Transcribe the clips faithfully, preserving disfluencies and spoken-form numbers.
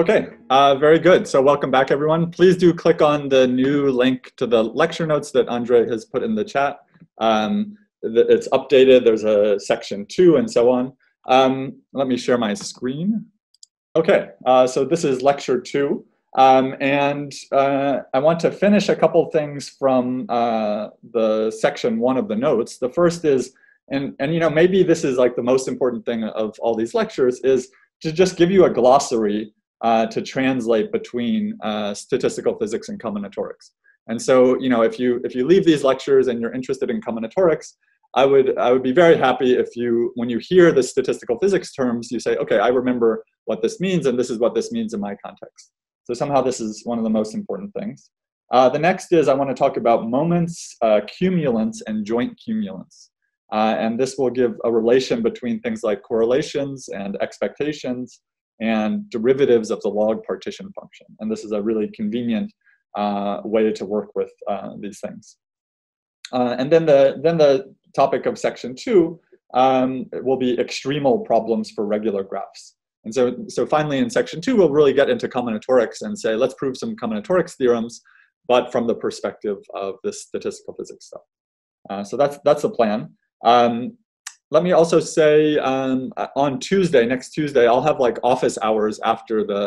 Okay, uh, very good. So welcome back, everyone. Please do click on the new link to the lecture notes that Andre has put in the chat. Um, it's updated. There's a section two and so on. Um, let me share my screen. Okay, uh, so this is lecture two. Um, and uh, I want to finish a couple things from uh, the section one of the notes. The first is, and, and you know, maybe this is like the most important thing of all these lectures, is to just give you a glossary Uh, to translate between uh, statistical physics and combinatorics. And so, you know, if you if you leave these lectures and you're interested in combinatorics, I would I would be very happy if you, when you hear the statistical physics terms, you say, okay, I remember what this means, and this is what this means in my context. So somehow this is one of the most important things. Uh, the next is I want to talk about moments, uh, cumulants, and joint cumulants. Uh, and this will give a relation between things like correlations and expectations and derivatives of the log partition function. And this is a really convenient uh, way to work with uh, these things. Uh, and then the, then the topic of section two um, will be extremal problems for regular graphs. And so, so finally in section two, we'll really get into combinatorics and say, let's prove some combinatorics theorems, but from the perspective of this statistical physics stuff. Uh, so that's, that's the plan. Um, Let me also say um, on Tuesday, next Tuesday, I'll have like office hours after the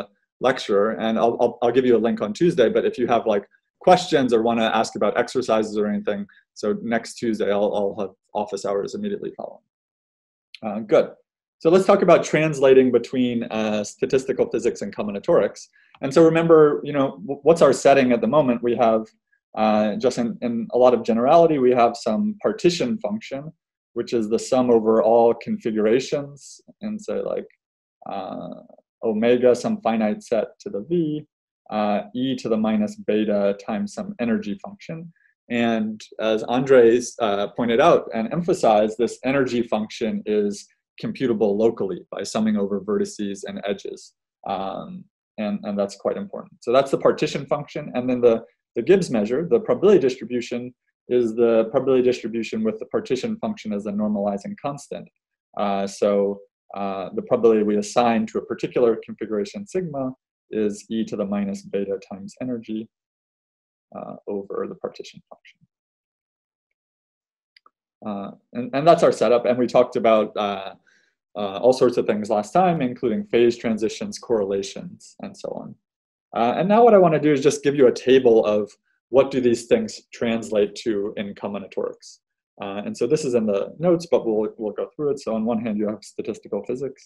lecture, and I'll, I'll, I'll give you a link on Tuesday, but if you have like questions or want to ask about exercises or anything, so next Tuesday, I'll, I'll have office hours immediately following. Uh, good. So let's talk about translating between uh, statistical physics and combinatorics. And so remember, you know, what's our setting at the moment? We have, uh, just in, in a lot of generality, we have some partition function, which is the sum over all configurations, and say like uh, omega, some finite set to the v, uh, e to the minus beta times some energy function. And as Andres uh, pointed out and emphasized, this energy function is computable locally by summing over vertices and edges. Um, and, and that's quite important. So that's the partition function. And then the, the Gibbs measure, the probability distribution, is the probability distribution with the partition function as a normalizing constant. Uh, so uh, the probability we assign to a particular configuration sigma is e to the minus beta times energy uh, over the partition function. Uh, and, and that's our setup. And we talked about uh, uh, all sorts of things last time, including phase transitions, correlations, and so on. Uh, and now what I want to do is just give you a table of what do these things translate to in combinatorics? Uh, and so this is in the notes, but we'll, we'll go through it. So on one hand, you have statistical physics.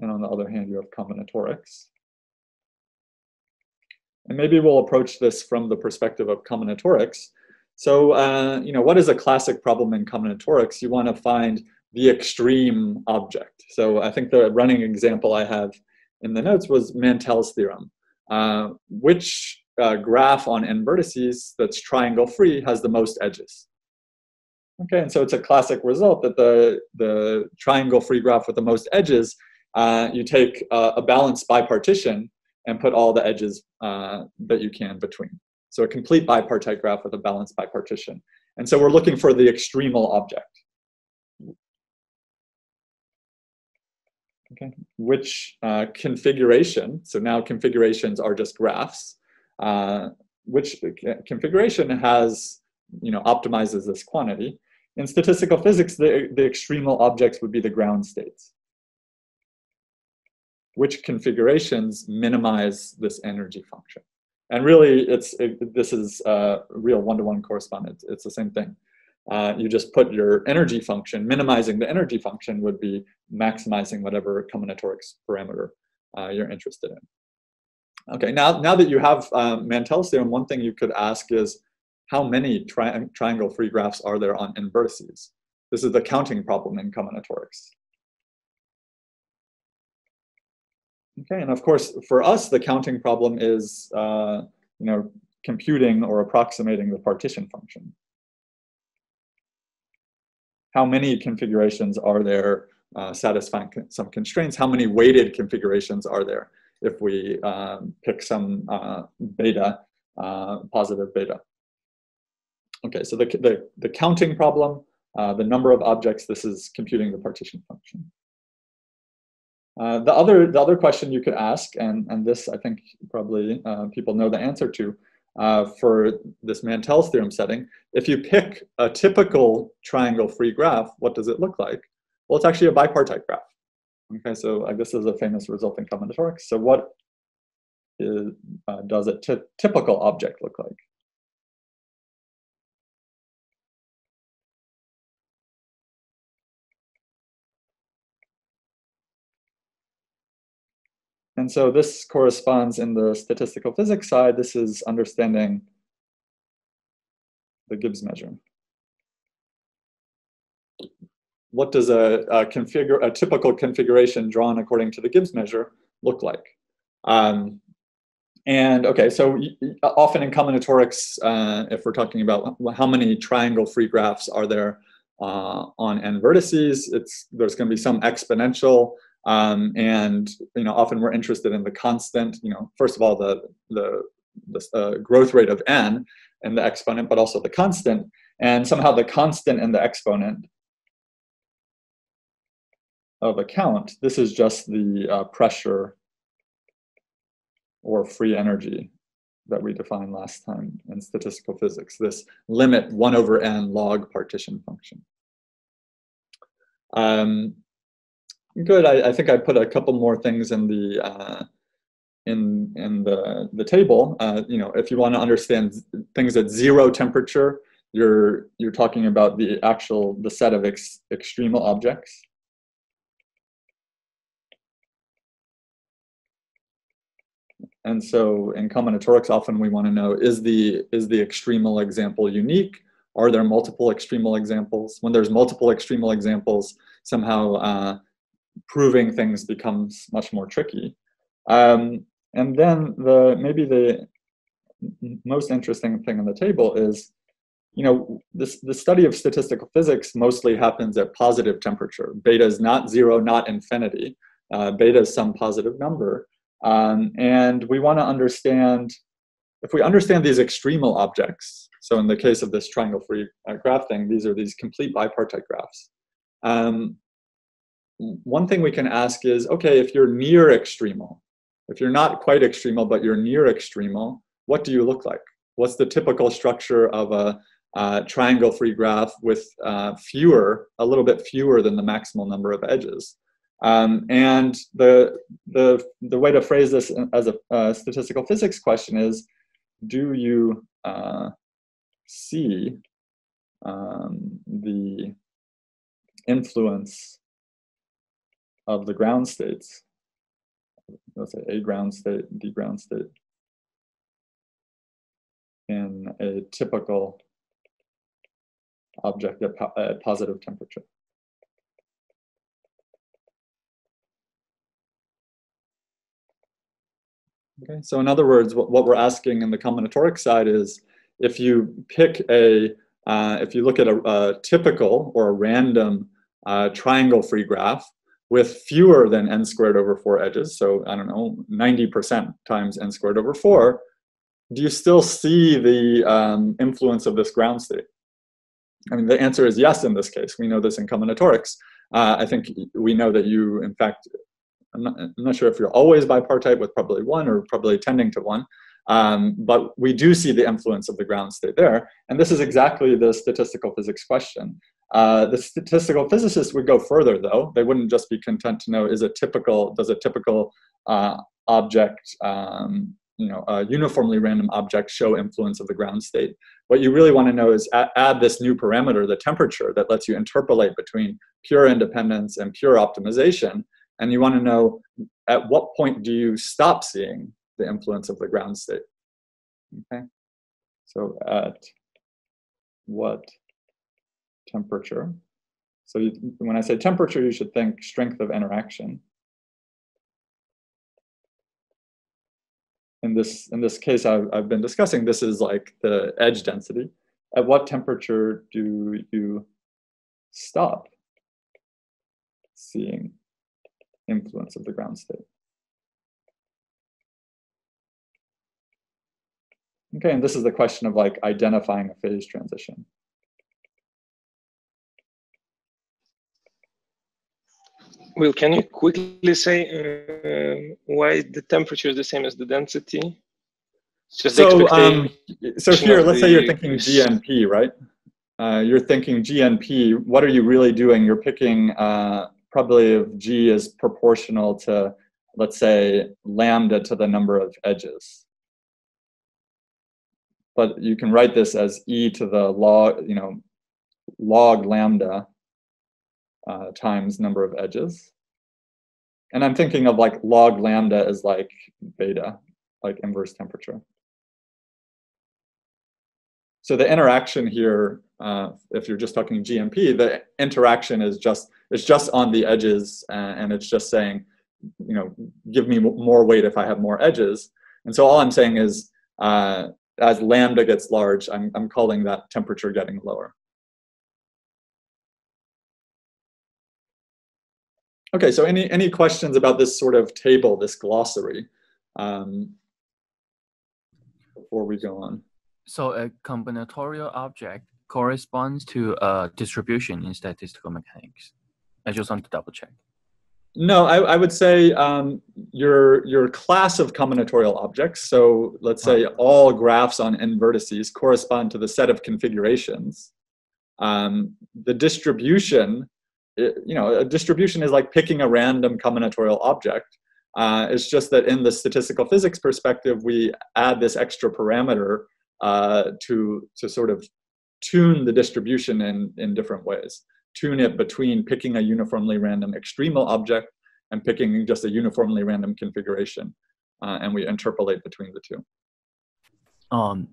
And on the other hand, you have combinatorics. And maybe we'll approach this from the perspective of combinatorics. So, uh, you know, what is a classic problem in combinatorics? You want to find the extreme object. So I think the running example I have in the notes was Mantel's theorem. Uh, which uh, graph on n vertices that's triangle free has the most edges? Okay, and so it's a classic result that the, the triangle free graph with the most edges, uh, you take uh, a balance bipartition and put all the edges uh, that you can between. So a complete bipartite graph with a balance bipartition. And so we're looking for the extremal object. Okay, which uh, configuration, so now configurations are just graphs, uh, which configuration has, you know, optimizes this quantity. In statistical physics, the, the extremal objects would be the ground states. Which configurations minimize this energy function? And really, it's, it, this is uh, real one-to-one correspondence. It's the same thing. Uh, you just put your energy function, minimizing the energy function would be maximizing whatever combinatorics parameter uh, you're interested in. Okay, now, now that you have uh, Mantel's theorem, one thing you could ask is how many tri triangle free graphs are there on n vertices? This is the counting problem in combinatorics. Okay, and of course, for us, the counting problem is uh, you know, computing or approximating the partition function. How many configurations are there uh, satisfying con some constraints? How many weighted configurations are there if we um, pick some uh, beta, uh, positive beta? Okay, so the, the, the counting problem, uh, the number of objects, this is computing the partition function. Uh, the other the other question you could ask, and and this I think probably uh, people know the answer to, uh, for this Mantel's theorem setting, if you pick a typical triangle-free graph, what does it look like? Well, it's actually a bipartite graph. Okay, so uh, this is a famous result in combinatorics. So what is, uh, does a typical object look like? And so this corresponds in the statistical physics side. This is understanding the Gibbs measure. What does a, a, configure, a typical configuration drawn according to the Gibbs measure look like? Um, and okay, so often in combinatorics, uh, if we're talking about how many triangle-free graphs are there uh, on n vertices, it's, there's going to be some exponential. Um, and you know, often we're interested in the constant. You know, first of all, the the, the uh, growth rate of n and the exponent, but also the constant. And somehow the constant and the exponent of a count. This is just the uh, pressure or free energy that we defined last time in statistical physics. This limit one over n log partition function. Um, Good. I, I think I put a couple more things in the uh, in in the the table. Uh, you know, if you want to understand things at zero temperature, you're you're talking about the actual the set of ex, extremal objects. And so, in combinatorics, often we want to know is the is the extremal example unique? Are there multiple extremal examples? When there's multiple extremal examples, somehow. Uh, proving things becomes much more tricky. Um, and then the maybe the most interesting thing on the table is, you know, this, the study of statistical physics mostly happens at positive temperature. Beta is not zero, not infinity. Uh, beta is some positive number. Um, and we want to understand, if we understand these extremal objects, so in the case of this triangle-free uh, graph thing, these are these complete bipartite graphs. Um, One thing we can ask is, okay, if you're near extremal, if you're not quite extremal, but you're near extremal, what do you look like? What's the typical structure of a uh, triangle-free graph with uh, fewer, a little bit fewer than the maximal number of edges? Um, and the, the, the way to phrase this as a uh, statistical physics question is, do you uh, see um, the influence of the ground states, let's say A ground state, D ground state, in a typical object at, po at positive temperature. Okay, so in other words, what, what we're asking in the combinatoric side is, if you pick a, uh, if you look at a, a typical or a random uh, triangle-free graph, with fewer than n squared over four edges, so I don't know, ninety percent times n squared over four, do you still see the um, influence of this ground state? I mean, the answer is yes in this case. We know this in combinatorics. Uh, I think we know that you, in fact, I'm not, I'm not sure if you're always bipartite with probably one or probably tending to one, um, but we do see the influence of the ground state there. And this is exactly the statistical physics question. Uh, the statistical physicists would go further, though. They wouldn't just be content to know is a typical does a typical uh, object, um, you know, a uniformly random object show influence of the ground state. What you really want to know is add, add this new parameter, the temperature, that lets you interpolate between pure independence and pure optimization. And you want to know at what point do you stop seeing the influence of the ground state? Okay, so at what temperature. So you, when I say temperature, you should think strength of interaction. In this, in this case I've, I've been discussing, this is like the edge density. At what temperature do you stop seeing influence of the ground state? Okay, and this is the question of like identifying a phase transition. Will, can you quickly say uh, why the temperature is the same as the density? Just so, um, so here, let's say you're thinking G N P, right? Uh, you're thinking G N P. What are you really doing? You're picking uh, probably if G is proportional to, let's say, lambda to the number of edges. But you can write this as e to the log, you know, log lambda uh, times number of edges. And I'm thinking of like log lambda as like beta, like inverse temperature. So the interaction here, uh, if you're just talking G M P, the interaction is just, it's just on the edges, and it's just saying, you know, give me more weight if I have more edges. And so all I'm saying is, uh, as lambda gets large, I'm, I'm calling that temperature getting lower. Okay, so any, any questions about this sort of table, this glossary, um, before we go on? So a combinatorial object corresponds to a distribution in statistical mechanics. I just want to double check. No, I, I would say um, your, your class of combinatorial objects, so let's say all graphs on n vertices correspond to the set of configurations. Um, the distribution, it, you know, a distribution is like picking a random combinatorial object. Uh, it's just that in the statistical physics perspective, we add this extra parameter uh, to, to sort of tune the distribution in, in different ways. Tune it between picking a uniformly random extremal object and picking just a uniformly random configuration. Uh, and we interpolate between the two. Um,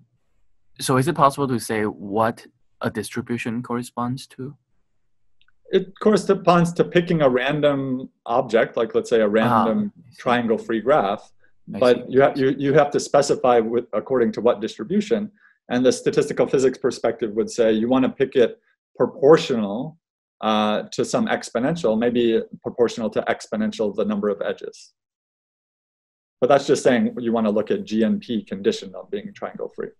so is it possible to say what a distribution corresponds to? It corresponds to picking a random object, like let's say a random ah, triangle-free graph, I but you, ha you, you have to specify with, according to what distribution. And the statistical physics perspective would say you want to pick it proportional Uh, to some exponential, maybe proportional to exponential the number of edges. But that's just saying you want to look at G N P condition of being triangle free.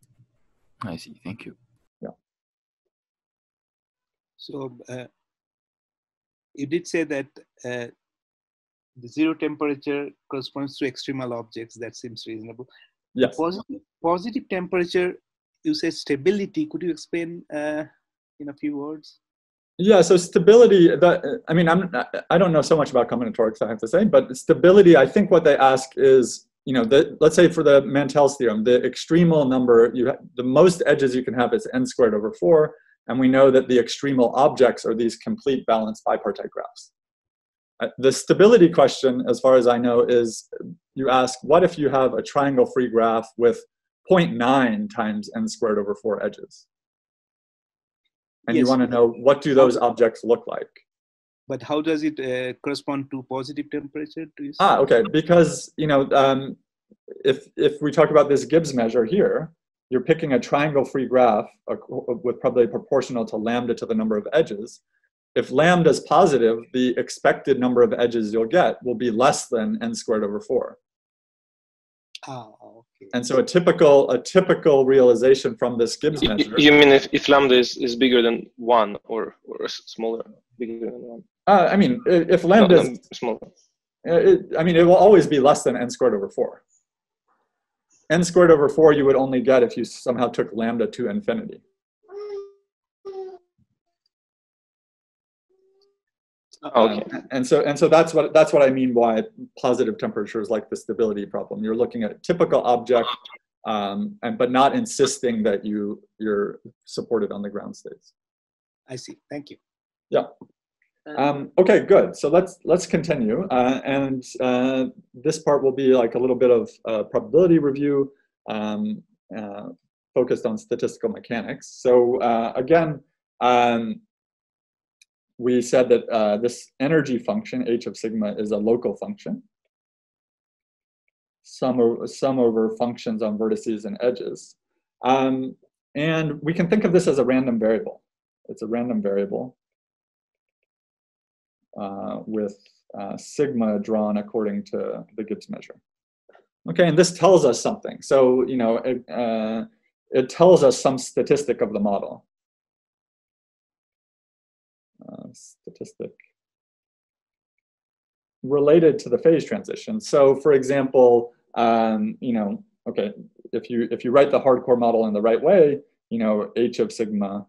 I see, thank you. Yeah. So uh, you did say that uh, the zero temperature corresponds to extremal objects. That seems reasonable. Yes. Positive, positive temperature, you say stability. Could you explain uh, in a few words? Yeah, so stability, that, I mean, I'm, I don't know so much about combinatorics, I have to say, but stability, I think what they ask is, you know, the, let's say for the Mantel's theorem, the extremal number, you have, the most edges you can have is n squared over four, and we know that the extremal objects are these complete balanced bipartite graphs. The stability question, as far as I know, is you ask, what if you have a triangle-free graph with zero point nine times n squared over four edges? And yes, you want to know what do those objects look like. But how does it uh, correspond to positive temperature? Do you see? Ah, okay. Because, you know, um, if, if we talk about this Gibbs measure here, you're picking a triangle-free graph with probably proportional to lambda to the number of edges. If lambda is positive, the expected number of edges you'll get will be less than n squared over four. Oh, okay. And so a typical a typical realization from this Gibbs measure. You mean if, if lambda is, is bigger than one or or smaller, bigger than one? Uh, I mean, if lambda is smaller, it, I mean, it will always be less than n squared over four. N squared over four you would only get if you somehow took lambda to infinity. Okay. Um, and so and so that's what that's what I mean by positive temperature is like the stability problem. You're looking at a typical object, um, and but not insisting that you you're supported on the ground states. I see. Thank you. Yeah. Um, okay. Good. So let's let's continue, uh, and uh, this part will be like a little bit of uh, probability review, um, uh, focused on statistical mechanics. So uh, again. Um, We said that uh, this energy function, h of sigma, is a local function. Sum over, sum over functions on vertices and edges. Um, and we can think of this as a random variable. It's a random variable uh, with uh, sigma drawn according to the Gibbs measure. Okay, and this tells us something. So, you know, it, uh, it tells us some statistic of the model. Uh, statistic related to the phase transition. So for example, um, you know, okay, if you, if you write the hardcore model in the right way, you know, H of sigma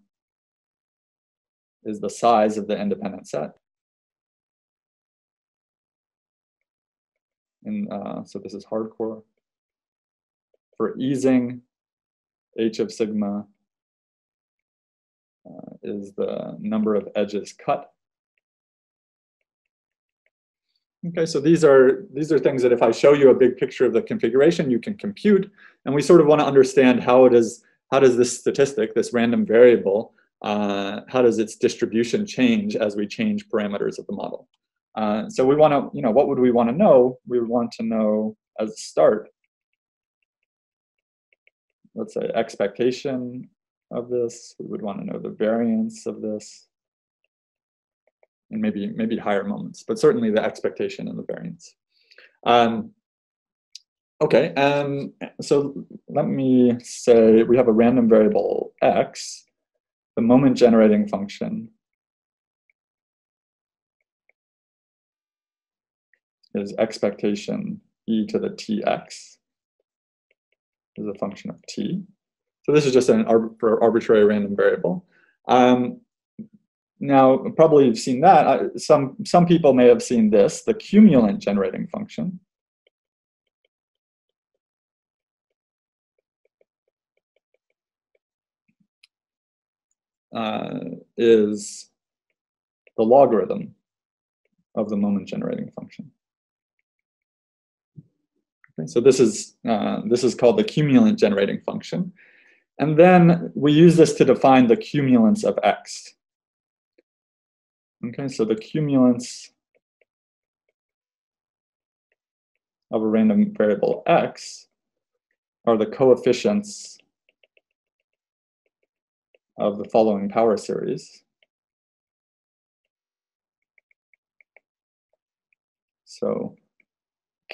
is the size of the independent set. And uh, so this is hardcore. For easing, H of sigma uh, is the number of edges cut. Okay, so these are, these are things that if I show you a big picture of the configuration, you can compute. And we sort of want to understand how it is, how does this statistic, this random variable, uh, how does its distribution change as we change parameters of the model? Uh, so we want to, you know, what would we want to know? We would want to know as a start, let's say expectation of this. We would want to know the variance of this, and maybe maybe higher moments, but certainly the expectation and the variance. Um, okay, um, so let me say we have a random variable x, the moment generating function is expectation e to the tx is a function of t. So this is just an arbitrary random variable. Um, now, probably you've seen that. I, some, some people may have seen this, the cumulant generating function. Uh, is the logarithm of the moment generating function. So this is, uh, this is called the cumulant generating function. And then we use this to define the cumulants of x. Okay, so the cumulants of a random variable x are the coefficients of the following power series. So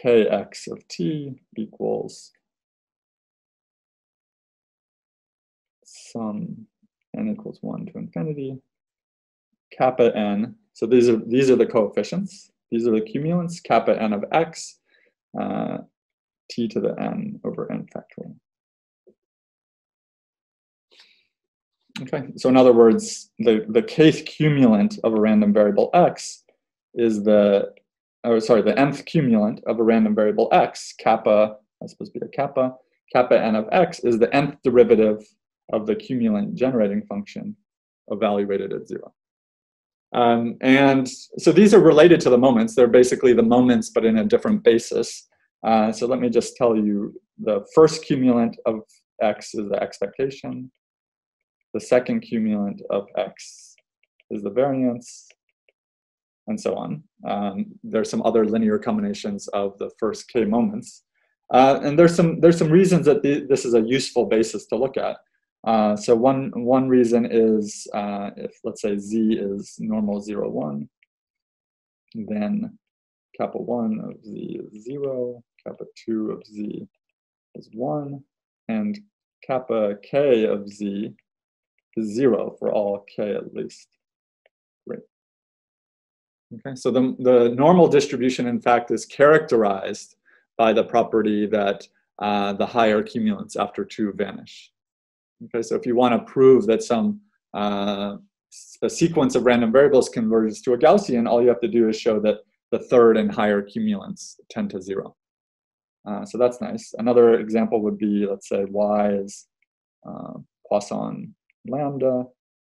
kx of t equals sum n equals one to infinity, kappa n. So these are, these are the coefficients. These are the cumulants, kappa n of x, uh, t to the n over n factorial. Okay, so in other words, the, the kth cumulant of a random variable x is the Oh, sorry, the nth cumulant of a random variable x, kappa, that's supposed to be a kappa, kappa n of x is the nth derivative of the cumulant generating function evaluated at zero. Um, and so these are related to the moments. They're basically the moments, but in a different basis. Uh, so let me just tell you, the first cumulant of x is the expectation. The second cumulant of x is the variance, and so on. Um, there's some other linear combinations of the first k moments. Uh, and there's some, there's some reasons that the, this is a useful basis to look at. Uh, so one, one reason is uh, if, let's say, z is normal zero, one, then kappa one of z is zero, kappa two of z is one, and kappa k of z is zero for all k at least three. Okay, so the, the normal distribution, in fact, is characterized by the property that uh, the higher cumulants after two vanish. Okay, so if you want to prove that some uh, a sequence of random variables converges to a Gaussian, all you have to do is show that the third and higher cumulants tend to zero. Uh, so that's nice. Another example would be, let's say, y is uh, Poisson lambda,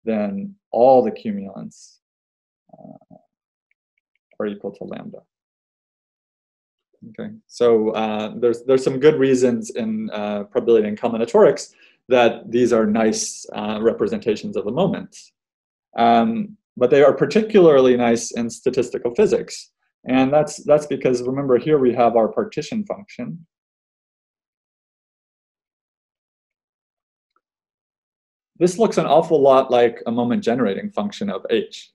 then all the cumulants uh, are equal to lambda. Okay, so uh, there's there's some good reasons in uh, probability and combinatorics that these are nice uh, representations of the moment, um, but they are particularly nice in statistical physics, and that's that's because remember here we have our partition function, this looks an awful lot like a moment generating function of h.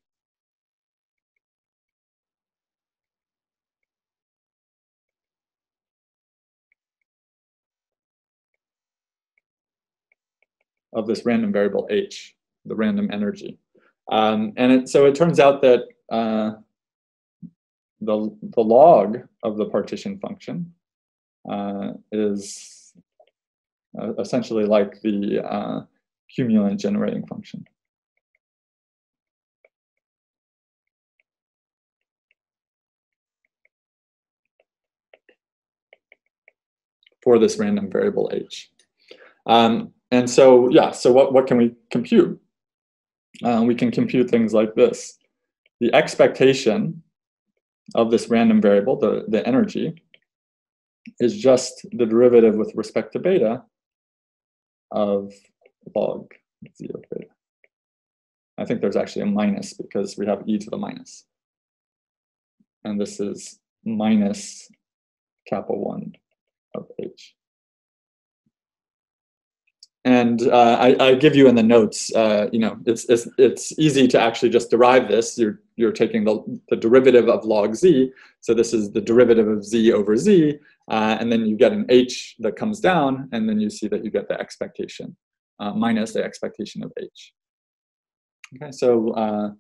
Of this random variable h, the random energy. Um, and it, so it turns out that uh, the, the log of the partition function uh, is uh, essentially like the uh, cumulant generating function. For this random variable h. Um, and so, yeah, so what, what can we compute? Uh, we can compute things like this. The expectation of this random variable, the, the energy, is just the derivative with respect to beta of log zero beta. I think there's actually a minus because we have e to the minus. And this is minus kappa one of h. And uh, I, I give you in the notes, uh, you know, it's, it's, it's easy to actually just derive this. You're, you're taking the, the derivative of log z. So this is the derivative of z over z. Uh, and then you get an h that comes down. And then you see that you get the expectation uh, minus the expectation of h. Okay, so uh,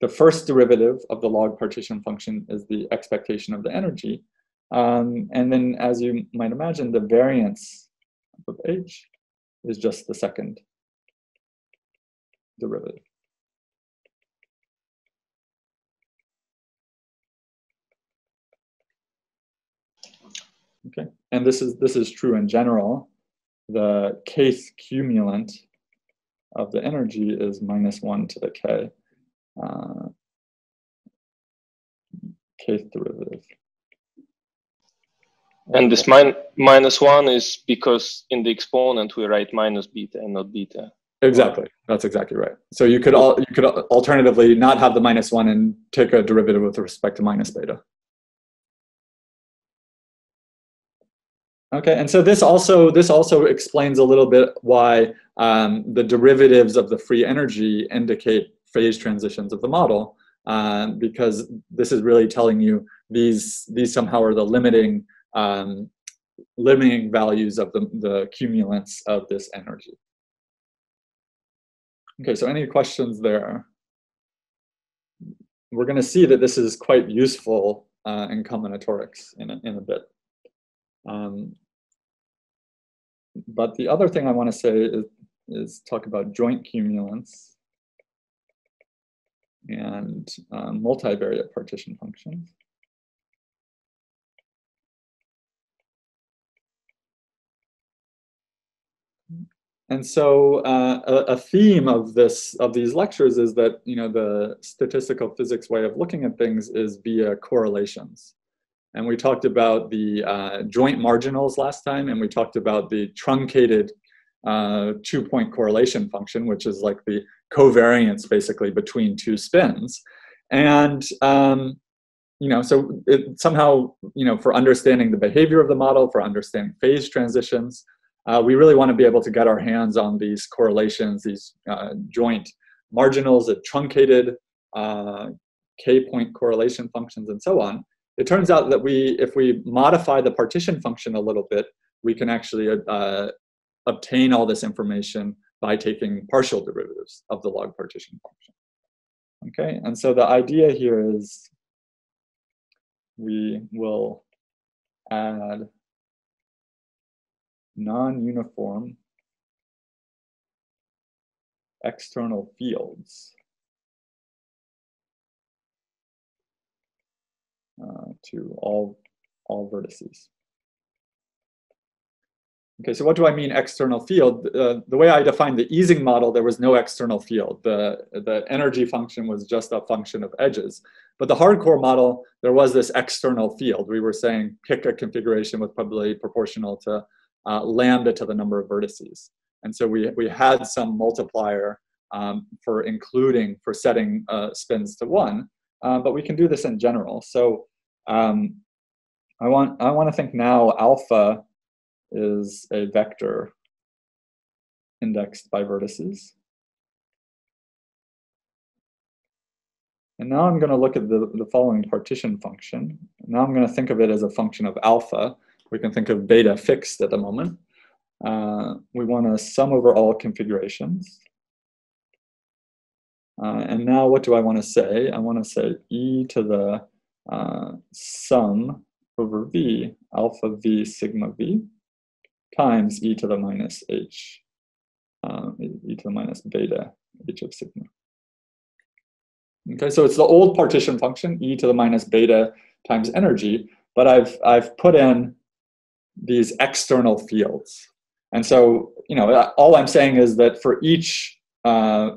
the first derivative of the log partition function is the expectation of the energy. Um, and then, as you might imagine, the variance of h is just the second derivative. Okay, and this is this is true in general. The kth cumulant of the energy is minus one to the k uh, kth derivative. And this min minus one is because in the exponent we write minus beta and not beta. Exactly, that's exactly right. So you could al you could alternatively not have the minus one and take a derivative with respect to minus beta. Okay, and so this also this also explains a little bit why um, the derivatives of the free energy indicate phase transitions of the model, um, because this is really telling you these these somehow are the limiting. Um, limiting values of the, the cumulants of this energy. Okay, so any questions there? We're going to see that this is quite useful uh, in combinatorics in a, in a bit. Um, but the other thing I want to say is, is talk about joint cumulants and uh, multivariate partition functions. And so uh, a, a theme of this of these lectures is that, you know, the statistical physics way of looking at things is via correlations. And we talked about the uh, joint marginals last time, and we talked about the truncated uh, two-point correlation function, which is like the covariance basically between two spins. And um, you know, so it somehow, you know, for understanding the behavior of the model, for understanding phase transitions. Uh, we really want to be able to get our hands on these correlations, these uh, joint marginals, the truncated uh, k-point correlation functions, and so on. It turns out that we, if we modify the partition function a little bit, we can actually uh, obtain all this information by taking partial derivatives of the log partition function. Okay, and so the idea here is we will add non-uniform external fields uh, to all, all vertices. Okay, so what do I mean external field? Uh, the way I defined the easing model, there was no external field. The, the energy function was just a function of edges. But the hardcore model, there was this external field. We were saying pick a configuration with probability proportional to Uh, lambda to the number of vertices. And so we, we had some multiplier um, for including, for setting uh, spins to one, uh, but we can do this in general. So um, I want, I want to think now alpha is a vector indexed by vertices. And now I'm going to look at the, the following partition function. Now I'm going to think of it as a function of alpha. We can think of beta fixed at the moment. Uh, we want a sum over all configurations. Uh, and now what do I want to say? I want to say e to the uh, sum over V, alpha V sigma V, times e to the minus h, um, e to the minus beta h of sigma. Okay, so it's the old partition function, e to the minus beta times energy, but I've, I've put in these external fields. And so, you know, all I'm saying is that for each, uh,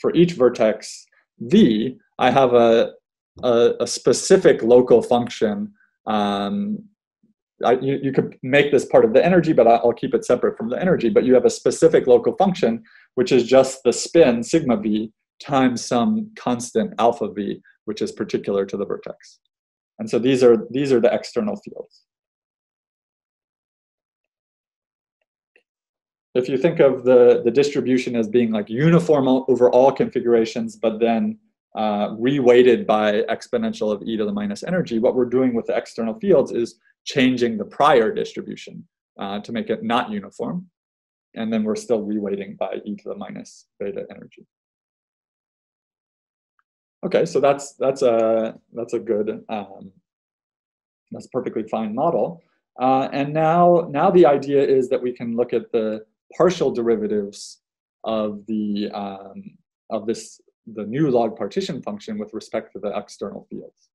for each vertex V, I have a, a, a specific local function. Um, I, you, you could make this part of the energy, but I'll keep it separate from the energy. But you have a specific local function, which is just the spin sigma V times some constant alpha V, which is particular to the vertex. And so these are, these are the external fields. If you think of the, the distribution as being like uniform over all configurations, but then uh, reweighted by exponential of e to the minus energy, what we're doing with the external fields is changing the prior distribution uh, to make it not uniform. And then we're still reweighting by e to the minus beta energy. Okay, so that's, that's, a, that's a good, um, that's a perfectly fine model. Uh, and now, now the idea is that we can look at the partial derivatives of the um, of this the new log partition function with respect to the external fields.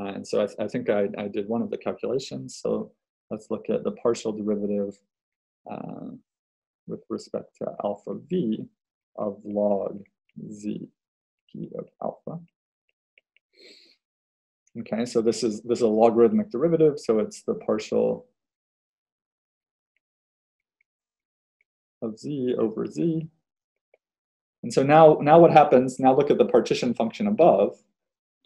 Uh, and so I, th I think I, I did one of the calculations. So let's look at the partial derivative uh, with respect to alpha v of log z p of alpha. Okay, so this is this is a logarithmic derivative, so it's the partial of z over z. And so now, now what happens, now look at the partition function above,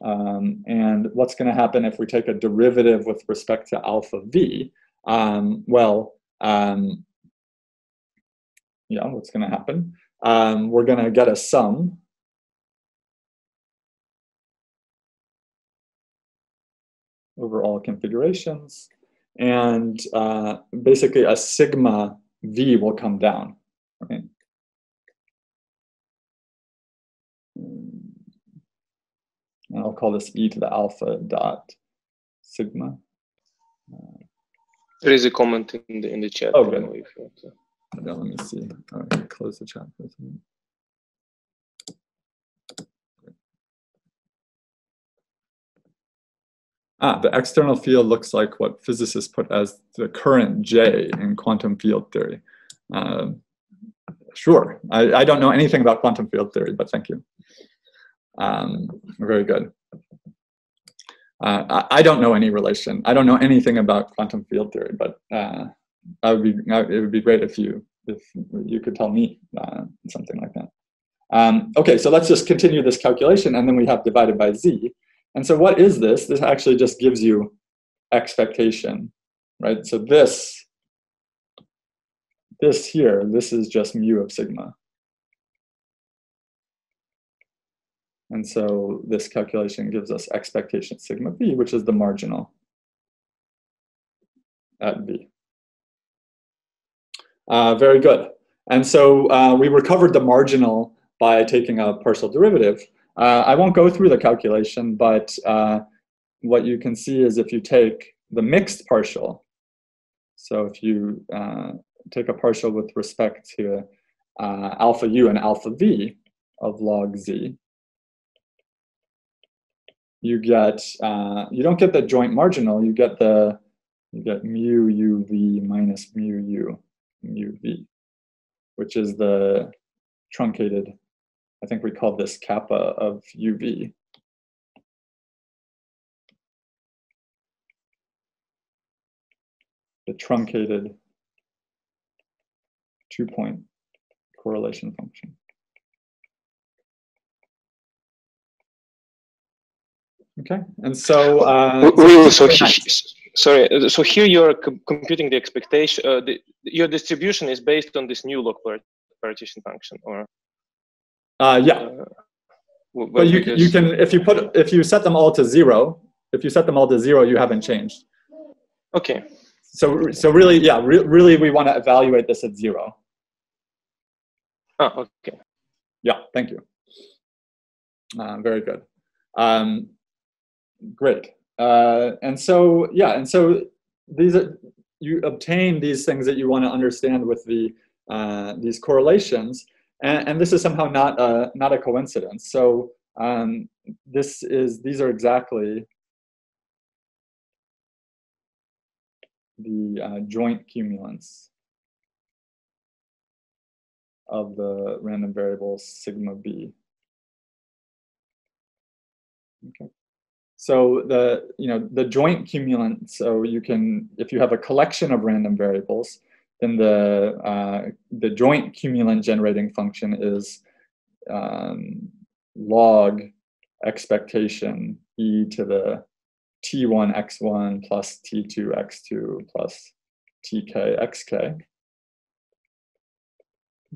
um, and what's going to happen if we take a derivative with respect to alpha v? Um, well, um, yeah, what's going to happen? Um, we're going to get a sum. Over all configurations, and uh, basically a sigma v will come down. Right? And I'll call this e to the alpha dot sigma. There is a comment in the in the chat. Okay. Anyway, if you want to. Okay, let me see. All right, close the chat for a second. Ah, the external field looks like what physicists put as the current J in quantum field theory. Uh, sure, I, I don't know anything about quantum field theory, but thank you. Um, very good. Uh, I, I don't know any relation. I don't know anything about quantum field theory, but uh, I would be, I, it would be great if you, if you could tell me uh, something like that. Um, okay, so let's just continue this calculation, and then we have divided by Z. And so what is this? This actually just gives you expectation, right? So this, this here, this is just mu of sigma. And so this calculation gives us expectation sigma v, which is the marginal at v. Uh, very good. And so uh, we recovered the marginal by taking a partial derivative. Uh, I won't go through the calculation, but uh, what you can see is if you take the mixed partial, so if you uh, take a partial with respect to uh, alpha u and alpha v of log z, you get, uh, you don't get the joint marginal, you get the, you get mu u v minus mu u, mu v, which is the truncated, I think we call this kappa of U V. The truncated two-point correlation function. Okay, and so... Uh, Wait, so, so he, sorry, so here you're computing the expectation, uh, the, your distribution is based on this new log partition function, or? Uh, yeah, uh, well, but you, you can, if you put, if you set them all to zero, if you set them all to zero, you haven't changed. Okay. So, so really, yeah, re really we want to evaluate this at zero. Oh, okay. Yeah, thank you. Uh, very good. Um, Great. Uh, and so, yeah, and so these are, you obtain these things that you want to understand with the uh, these correlations, and, and this is somehow not a, not a coincidence. So um, this is these are exactly the uh, joint cumulants of the random variable sigma b. Okay. So the, you know, the joint cumulant, so you can, if you have a collection of random variables, then the, uh, the joint cumulant generating function is um, log expectation e to the t one x one plus t two x two plus t k x k,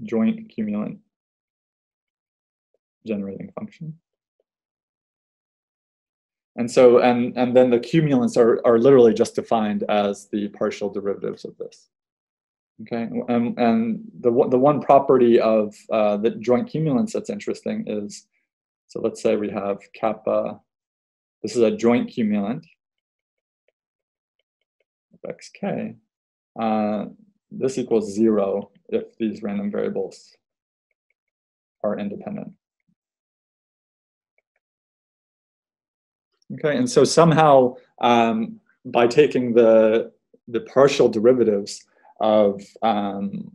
joint cumulant generating function. And so, and, and then the cumulants are, are literally just defined as the partial derivatives of this. Okay, and, and the, the one property of uh, the joint cumulants that's interesting is, so let's say we have kappa, this is a joint cumulant of xk. Uh, this equals zero if these random variables are independent. Okay, and so somehow um, by taking the the partial derivatives of um,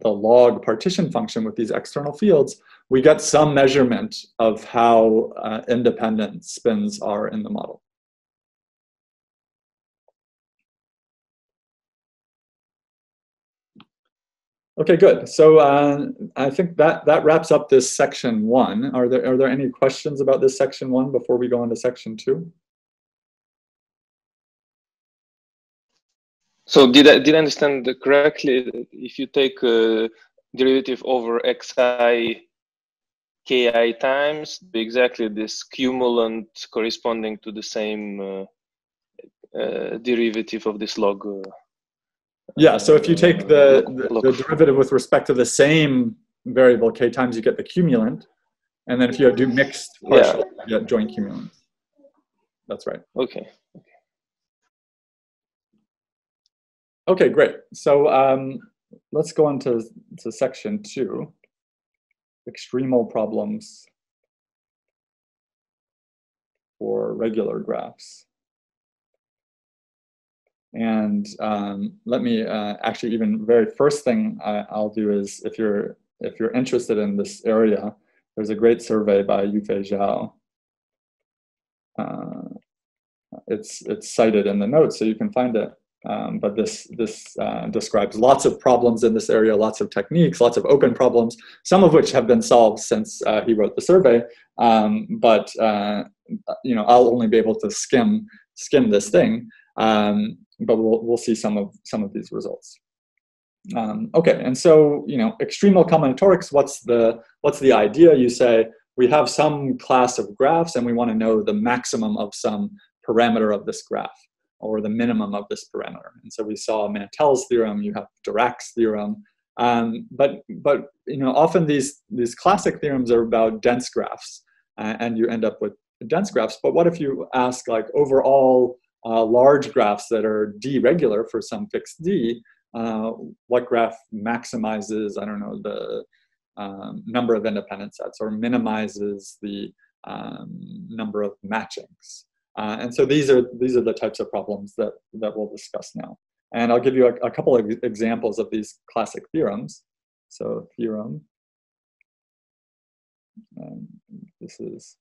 the log partition function with these external fields, we get some measurement of how uh, independent spins are in the model. Okay, good. So uh, I think that, that wraps up this section one. Are there, are there any questions about this section one before we go into section two? So did I, did I understand correctly? If you take a derivative over xi, ki times, exactly this cumulant corresponding to the same uh, uh, derivative of this log. Uh, Yeah, so if you take the, the, the derivative with respect to the same variable k times, you get the cumulant. And then if you do mixed partial, yeah. you get joint cumulant. That's right. Okay. Okay, great. So um, let's go on to, to section two, extremal problems for regular graphs. And um, let me uh, actually, even very first thing I, I'll do is, if you're if you're interested in this area, there's a great survey by Yufei Zhao. Uh, it's it's cited in the notes, so you can find it. Um, but this this uh, describes lots of problems in this area, lots of techniques, lots of open problems, some of which have been solved since uh, he wrote the survey. Um, but uh, you know, I'll only be able to skim skim this thing. Um, but we'll, we'll see some of, some of these results. Um, okay, and so, you know, extremal combinatorics, what's the, what's the idea? You say, we have some class of graphs and we want to know the maximum of some parameter of this graph, or the minimum of this parameter. And so we saw Mantel's theorem, you have Dirac's theorem, um, but, but, you know, often these, these classic theorems are about dense graphs, uh, and you end up with dense graphs. But what if you ask, like, overall, Uh, large graphs that are d-regular for some fixed d, uh, what graph maximizes, I don't know, the um, number of independent sets, or minimizes the um, number of matchings? Uh, and so these are, these are the types of problems that, that we'll discuss now. And I'll give you a, a couple of examples of these classic theorems. So theorem, um, this is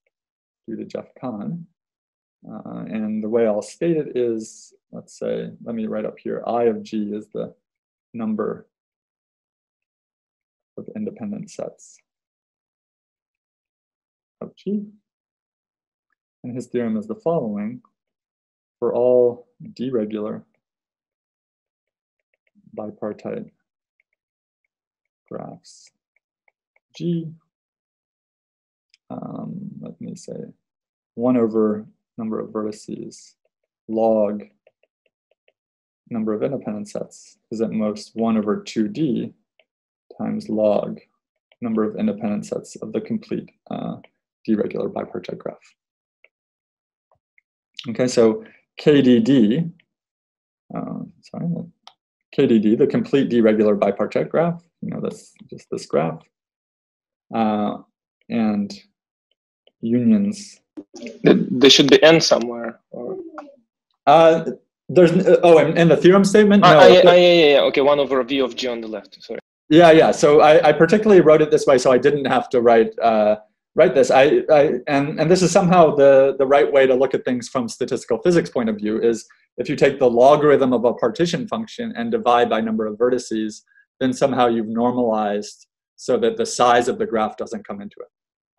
due to Jeff Kahn. Uh, and the way I'll state it is, let's say, let me write up here, I of G is the number of independent sets of G. And his theorem is the following. For all deregular bipartite graphs G, um, let me say, one over number of vertices log number of independent sets is at most one over two d times log number of independent sets of the complete uh, deregular bipartite graph. Okay, so K D D, uh, sorry, K D D, the complete deregular bipartite graph, you know, that's just this graph, uh, and unions. They should be n somewhere. Or... Uh, there's oh, and, and the theorem statement. No, ah, yeah, the, ah, yeah, yeah, yeah. Okay, one over v of g on the left. Sorry. Yeah, yeah. So I, I particularly wrote it this way, so I didn't have to write uh, write this. I, I and and this is somehow the the right way to look at things from statistical physics point of view. Is if you take the logarithm of a partition function and divide by number of vertices, then somehow you've normalized so that the size of the graph doesn't come into it.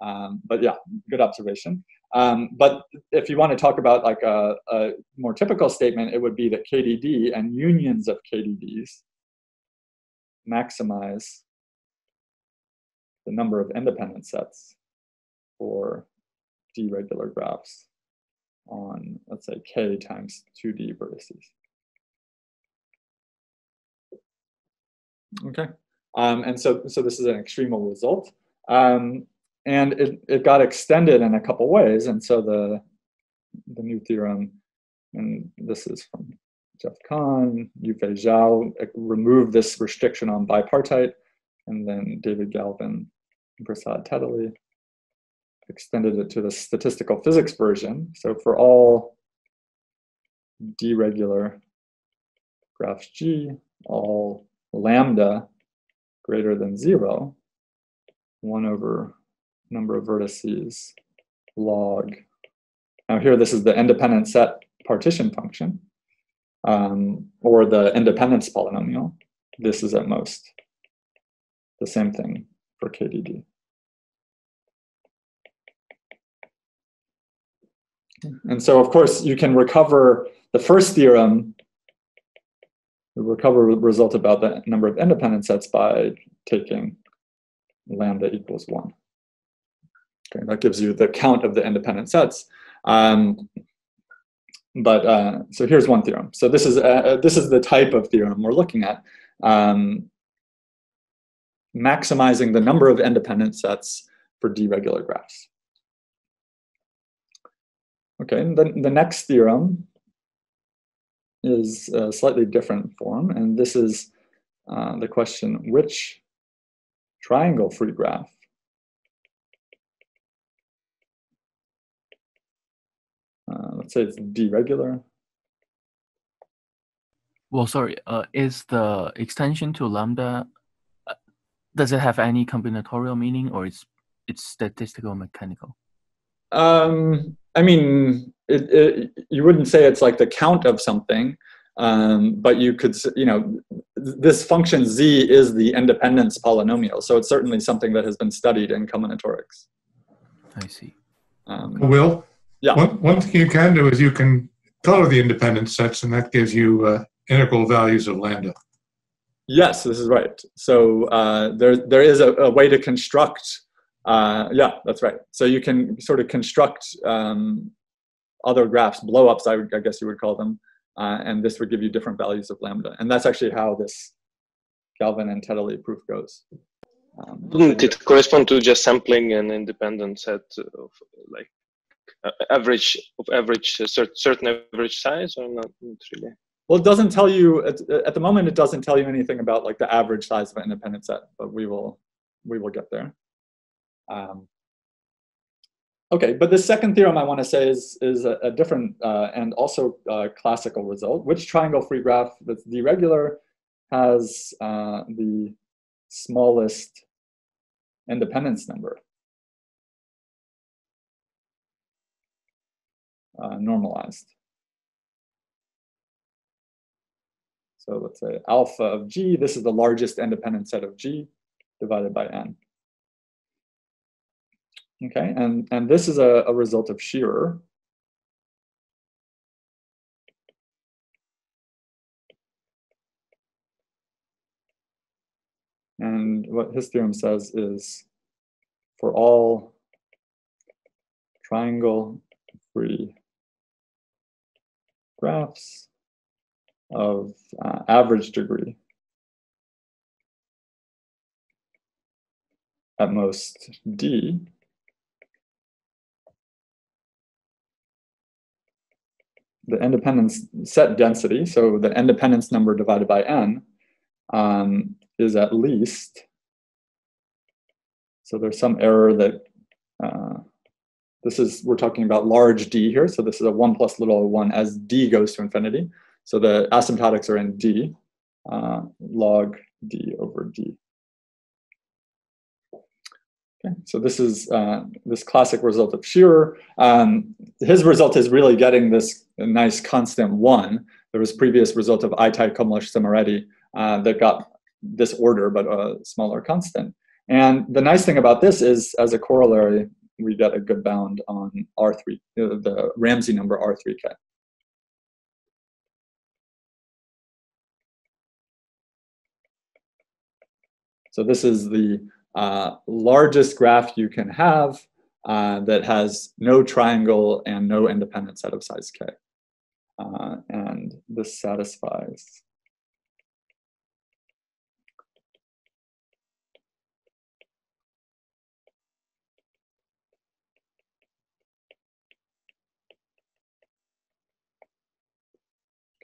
Um, but yeah, good observation. Um, but if you want to talk about like a, a more typical statement, it would be that K D D and unions of K D Ds maximize the number of independent sets for deregular graphs on, let's say, K times two D vertices. Okay, um, and so, so this is an extremal result. Um, And it, it got extended in a couple ways. And so the, the new theorem, and this is from Jeff Kahn, Yufei Zhao, removed this restriction on bipartite. And then David Galvin and Prasad Tetali extended it to the statistical physics version. So for all deregular graphs G, all lambda greater than zero, one over number of vertices log. Now here, this is the independent set partition function, um, or the independence polynomial. This is at most the same thing for K D D. And so, of course, you can recover the first theorem, recover the result about the number of independent sets by taking lambda equals one. Okay, that gives you the count of the independent sets. Um, but uh, so here's one theorem. So this is uh, this is the type of theorem we're looking at, um, maximizing the number of independent sets for deregular graphs. Okay, and then the next theorem is a slightly different form, and this is uh, the question: which triangle-free graph Uh, let's say it's deregular. Well, sorry, uh, is the extension to lambda, uh, does it have any combinatorial meaning, or it's it's statistical mechanical? Um, I mean, it, it, you wouldn't say it's like the count of something, um, but you could, you know, this function z is the independence polynomial, so it's certainly something that has been studied in combinatorics. I see. Um, Will? Yeah. One, one thing you can do is you can color the independent sets, and that gives you uh, integral values of lambda. Yes, this is right. So uh, there, there is a, a way to construct. Uh, yeah, that's right. So you can sort of construct um, other graphs, blow-ups, I, would, I guess you would call them, uh, and this would give you different values of lambda. And that's actually how this Galvin and Tetali proof goes. Um, Wouldn't it correspond to just sampling an independent set of, like, Uh, average of average uh, cert certain average size, or not, not really? Well, it doesn't tell you at, at the moment. It doesn't tell you anything about like the average size of an independent set, but we will we will get there. Um, okay, but the second theorem I want to say is is a, a different uh, and also uh, classical result. Which triangle-free graph that's deregular has uh, the smallest independence number? Uh, normalized. So let's say alpha of G, this is the largest independent set of G divided by N. Okay, and, and this is a, a result of Shearer. And what his theorem says is for all triangle-free graphs of uh, average degree, at most D, the independence set density, so the independence number divided by n, um, is at least, so there's some error that, uh, this is, we're talking about large D here, so this is a one plus little one as D goes to infinity. So the asymptotics are in D, uh, log D over D. Okay, so this is uh, this classic result of Shearer. Um, his result is really getting this nice constant one. There was previous result of Ajtai, Komlós, Szemerédi uh, that got this order, but a smaller constant. And the nice thing about this is, as a corollary, we get a good bound on R three, the Ramsey number R three K. So this is the uh, largest graph you can have uh, that has no triangle and no independent set of size K. Uh, and this satisfies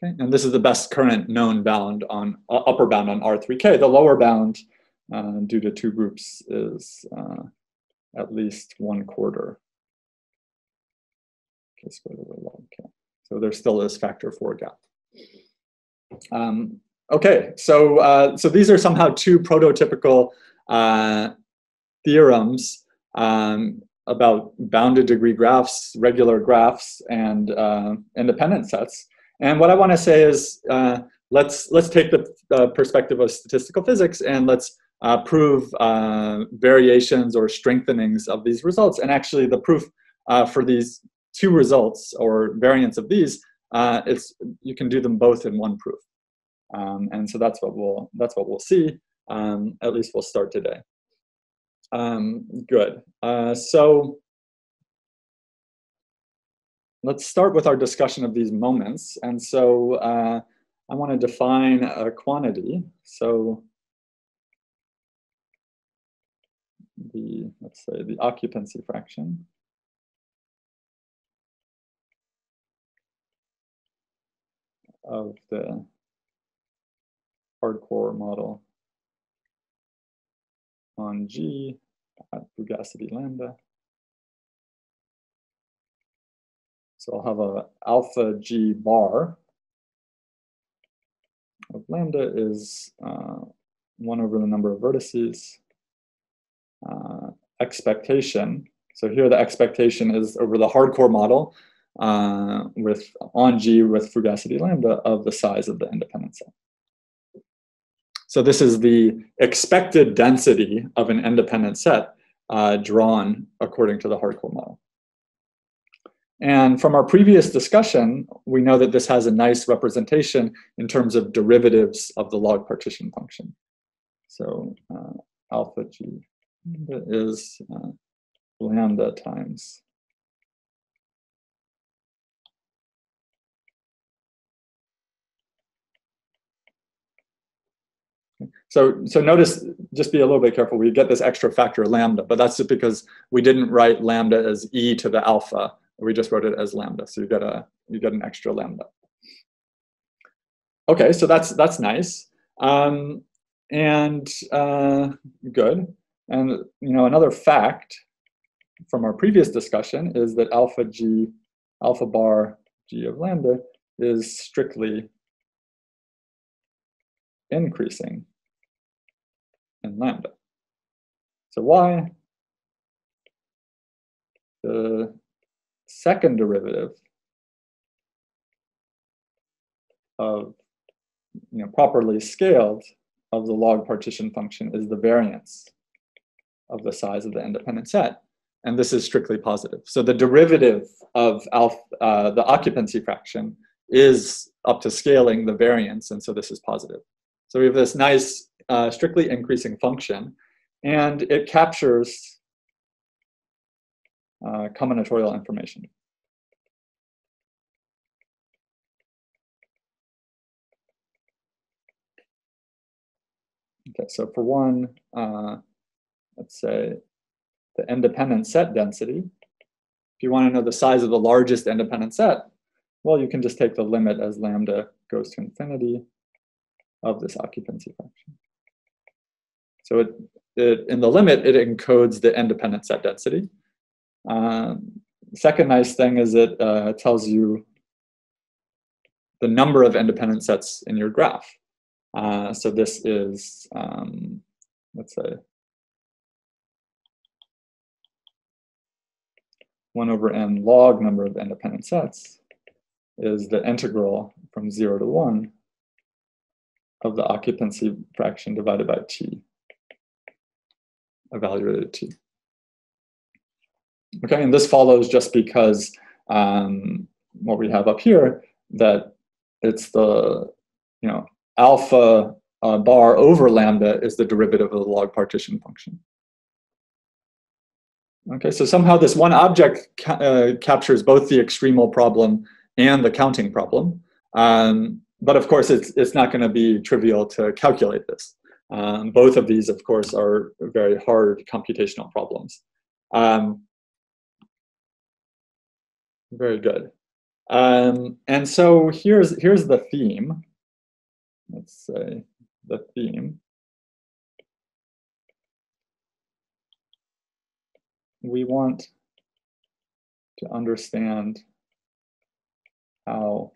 okay, and this is the best current known bound on uh, upper bound on R three K. The lower bound, uh, due to two groups, is uh, at least one quarter K squared over log K. So there still is factor four gap. Um, okay, so uh, so these are somehow two prototypical uh, theorems um, about bounded degree graphs, regular graphs, and uh, independent sets. And what I want to say is, uh, let's let's take the uh, perspective of statistical physics, and let's uh, prove uh, variations or strengthenings of these results. And actually, the proof uh, for these two results or variants of these, uh, it's you can do them both in one proof. Um, and so that's what we'll that's what we'll see. Um, at least we'll start today. Um, good. Uh, so. Let's start with our discussion of these moments. And so uh, I want to define a quantity. So the, let's say the occupancy fraction. Of the hardcore model on G at fugacity lambda. So I'll have a alpha G bar of lambda is uh, one over the number of vertices. Uh, expectation. So here the expectation is over the hardcore model uh, with on G with fugacity lambda of the size of the independent set. So this is the expected density of an independent set uh, drawn according to the hardcore model. And from our previous discussion, we know that this has a nice representation in terms of derivatives of the log partition function. So uh, alpha G is uh, lambda times So, so notice, just be a little bit careful, we get this extra factor lambda, but that's just because we didn't write lambda as e to the alpha. We just wrote it as lambda, so you get a you get an extra lambda. Okay, so that's that's nice, um, and uh, good. And you know another fact from our previous discussion is that alpha g, alpha bar g of lambda is strictly increasing in lambda. So why? The second derivative of you know, properly scaled of the log partition function is the variance of the size of the independent set. And this is strictly positive. So the derivative of alpha, uh, the occupancy fraction is up to scaling the variance. And so this is positive. So we have this nice uh, strictly increasing function, and it captures Uh, combinatorial information. Okay, so for one, uh, let's say the independent set density. If you want to know the size of the largest independent set, Well, you can just take the limit as lambda goes to infinity of this occupancy function. So it, it, in the limit, it encodes the independent set density. Um, second nice thing is it uh, tells you the number of independent sets in your graph. Uh, so this is, um, let's say, one over n log number of independent sets is the integral from zero to one of the occupancy fraction divided by t, evaluated at t. Okay, and this follows just because um, what we have up here, that it's the, you know, alpha uh, bar over lambda is the derivative of the log partition function. Okay, so somehow this one object ca uh, captures both the extremal problem and the counting problem. Um, but of course, it's, it's not going to be trivial to calculate this. Um, both of these, of course, are very hard computational problems. Um, very good. Um, and so here's, here's the theme. Let's say the theme. We want to understand how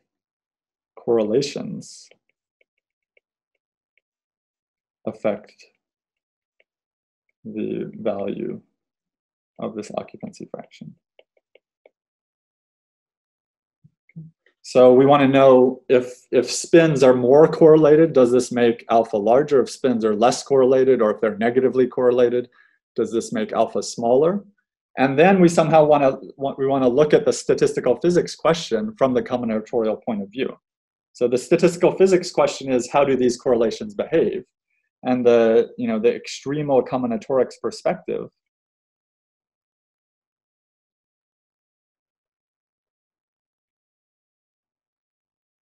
correlations affect the value of this occupancy fraction. So we want to know if, if spins are more correlated, does this make alpha larger? If spins are less correlated, or if they're negatively correlated, does this make alpha smaller? And then we somehow want to, we want to look at the statistical physics question from the combinatorial point of view. So the statistical physics question is, how do these correlations behave? And the, you know, the extremal combinatorics perspective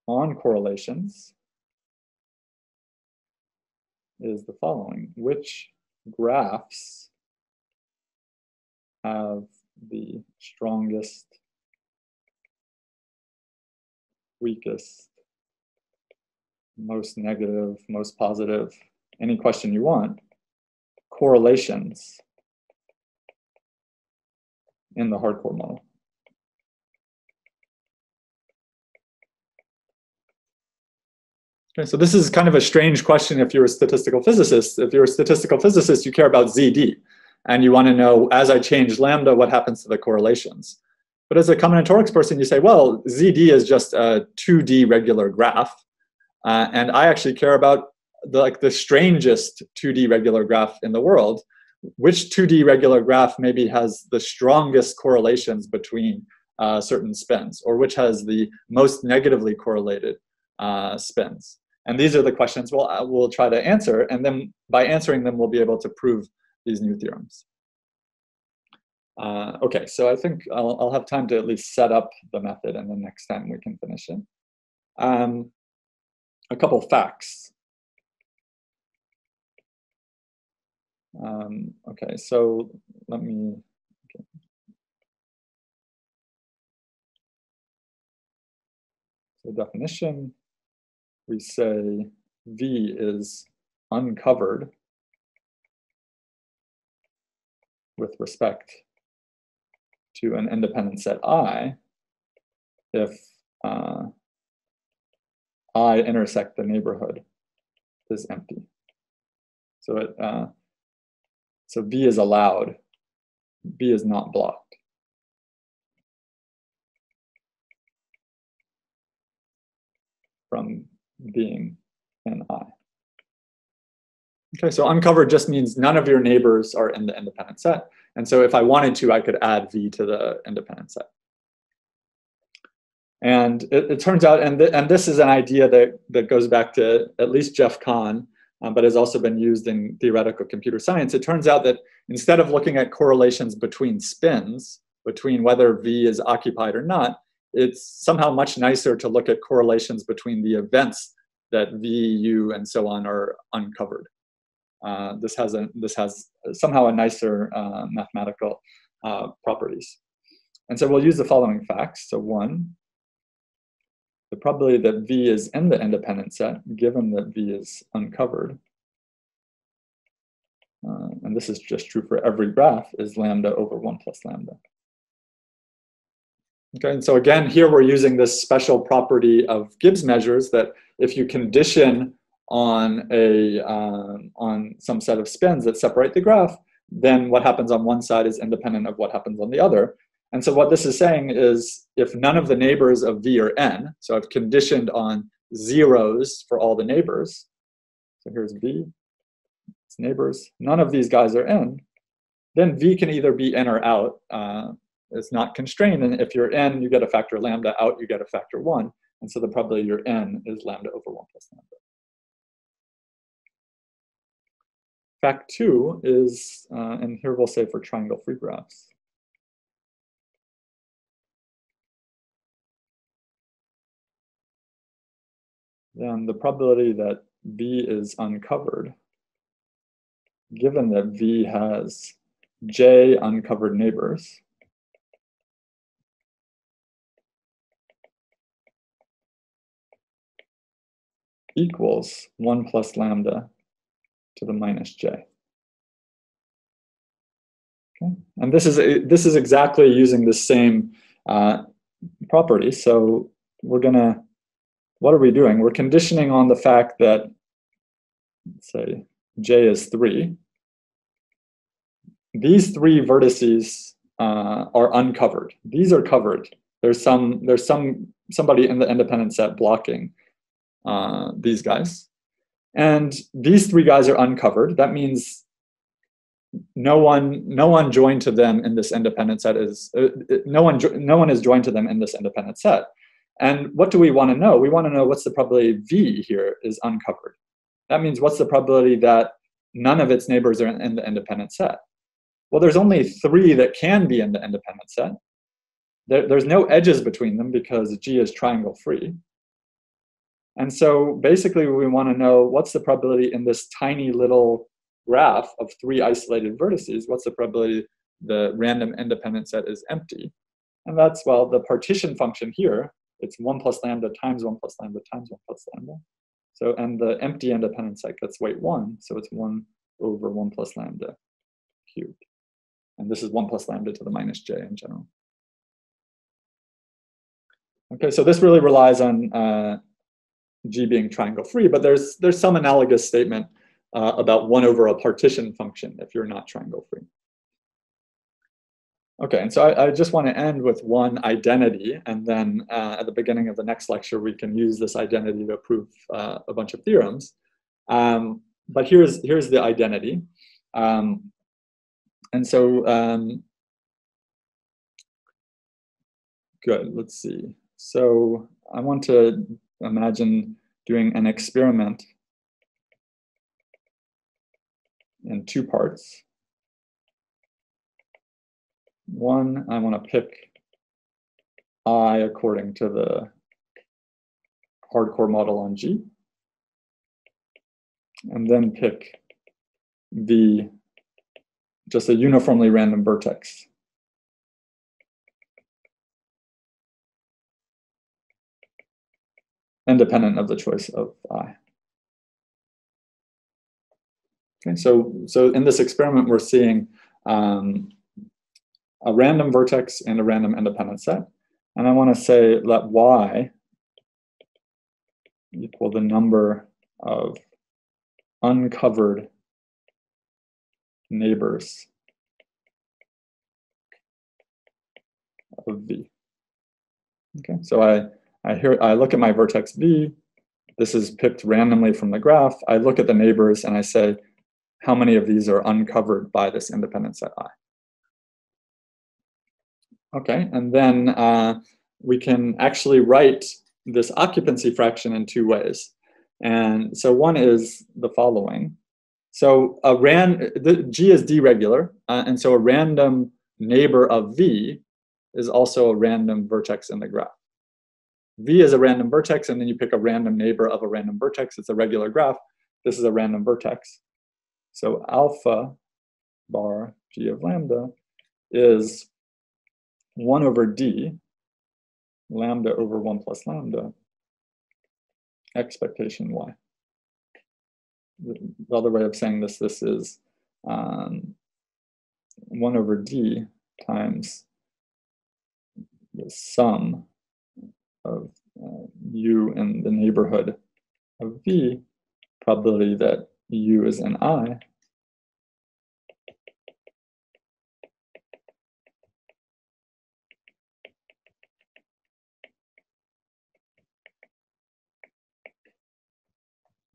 on correlations is the following: which graphs have the strongest, weakest, most negative, most positive, any question you want, correlations in the hardcore model. Okay, so this is kind of a strange question if you're a statistical physicist. If you're a statistical physicist, you care about Z D. And you want to know, as I change lambda, what happens to the correlations? But as a combinatorics person, you say, well, Z D is just a two D regular graph. Uh, and I actually care about the, like, the strangest two D regular graph in the world. Which two D regular graph maybe has the strongest correlations between uh, certain spins, or which has the most negatively correlated uh, spins? And these are the questions we'll, we'll try to answer. And then by answering them, we'll be able to prove these new theorems. Uh, okay, so I think I'll, I'll have time to at least set up the method, and then next time we can finish it. Um, a couple facts. Um, okay, so let me. Okay. So definition, we say V is uncovered with respect to an independent set I, if uh, I intersect the neighborhood is empty. So it uh, so V is allowed, V is not blocked. From being an I. Okay, so uncovered just means none of your neighbors are in the independent set. And so if I wanted to, I could add V to the independent set. And it, it turns out, and, th and this is an idea that, that goes back to at least Jeff Kahn, um, but has also been used in theoretical computer science. It turns out that instead of looking at correlations between spins, between whether V is occupied or not, it's somehow much nicer to look at correlations between the events that V, U, and so on are uncovered. Uh, this has a this has somehow a nicer uh, mathematical uh, properties, and so we'll use the following facts. So one, the probability that V is in the independent set, given that V is uncovered, uh, and this is just true for every graph, is lambda over one plus lambda. Okay, and so again, here we're using this special property of Gibbs measures that if you condition on a um, on some set of spins that separate the graph, then what happens on one side is independent of what happens on the other. And so what this is saying is if none of the neighbors of V are N, so I've conditioned on zeros for all the neighbors. So here's V, it's neighbors. None of these guys are N. Then V can either be in or out. Uh, it's not constrained. And if you're N, you get a factor lambda. Out, you get a factor one. And so the probability you're N is lambda over one plus lambda. Fact two is, uh, and here we'll say for triangle-free graphs. Then the probability that V is uncovered, given that V has J uncovered neighbors, equals one plus lambda to the minus J. Okay, and this is a, this is exactly using the same uh, property. So we're gonna. What are we doing? We're conditioning on the fact that, let's say, J is three. These three vertices uh, are uncovered. These are covered. There's some, there's some, somebody in the independent set blocking uh, these guys. And these three guys are uncovered. That means no one, no one joined to them in this independent set is, uh, no one, no one is joined to them in this independent set. And what do we want to know? We want to know what's the probability V here is uncovered. That means what's the probability that none of its neighbors are in the independent set? Well, there's only three that can be in the independent set. There, there's no edges between them because G is triangle free. And so basically we want to know what's the probability in this tiny little graph of three isolated vertices, what's the probability the random independent set is empty? And that's, well, the partition function here, it's one plus lambda times one plus lambda times one plus lambda. So, and the empty independent set gets weight one. So it's one over one plus lambda cubed. And this is one plus lambda to the minus J in general. Okay, so this really relies on uh, G being triangle free, but there's, there's some analogous statement uh, about one over a partition function if you're not triangle free. Okay, and so I, I just want to end with one identity, and then uh, at the beginning of the next lecture, we can use this identity to prove uh, a bunch of theorems. Um, but here's, here's the identity. Um, and so, um, good, let's see. So I want to imagine doing an experiment in two parts. One, I want to pick I according to the hardcore model on G, and then pick V, just a uniformly random vertex. Independent of the choice of I. Okay, so, so in this experiment, we're seeing um, a random vertex and a random independent set. And I want to say let Y equal the number of uncovered neighbors of V. Okay, so I, I, hear, I look at my vertex V. This is picked randomly from the graph. I look at the neighbors and I say, how many of these are uncovered by this independent set I? Okay, and then uh, we can actually write this occupancy fraction in two ways. And so one is the following. So a ran the G is deregular, uh, and so a random neighbor of V is also a random vertex in the graph. V is a random vertex, and then you pick a random neighbor of a random vertex. It's a regular graph. This is a random vertex. So alpha bar G of lambda is one over D, lambda over one plus lambda, expectation y. The other way of saying this, this is um, one over d times the sum of uh, u in the neighborhood of v, probability that u is in I,